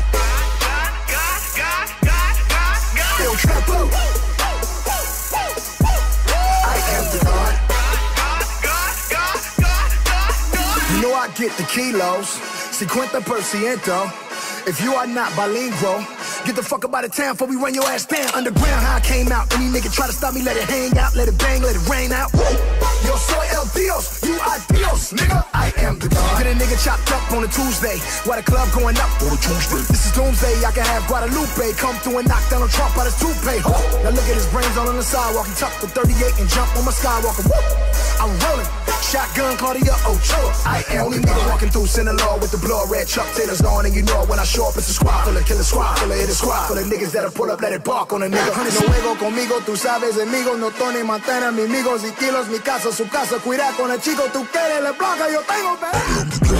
God. Still triple. I am the God. You know I get the kilos, 50%. If you are not bilingual, get the fuck up out of town before we run your ass down. Underground, how I came out. Any nigga try to stop me, let it hang out, let it bang, let it rain out. Yo soy el Dios, you are Dios, nigga. I am the God. Get a nigga chopped up on a Tuesday, while the club going up on a Tuesday. This is doomsday, I can have Guadalupe come through and knock down on Trump out his toupee. Now look at his brains all on the sidewalk. He tucked the 38 and jumped on my Skywalker. I'm rolling. Shotgun, Claudia Ochoa. I am only nigga walking through Sinaloa with the blood red Chuck Taylors on, and you know it when I show up, it's a squad full of killer squad, full of hit a squad, full of niggas that'll pull up, let it bark on a nigga. No juego conmigo, tú sabes, amigos, no Tony Montana, mis amigos y kilos, mi casa, su casa, cuidado con el chico, tú quieres, le placa, yo tengo, baby.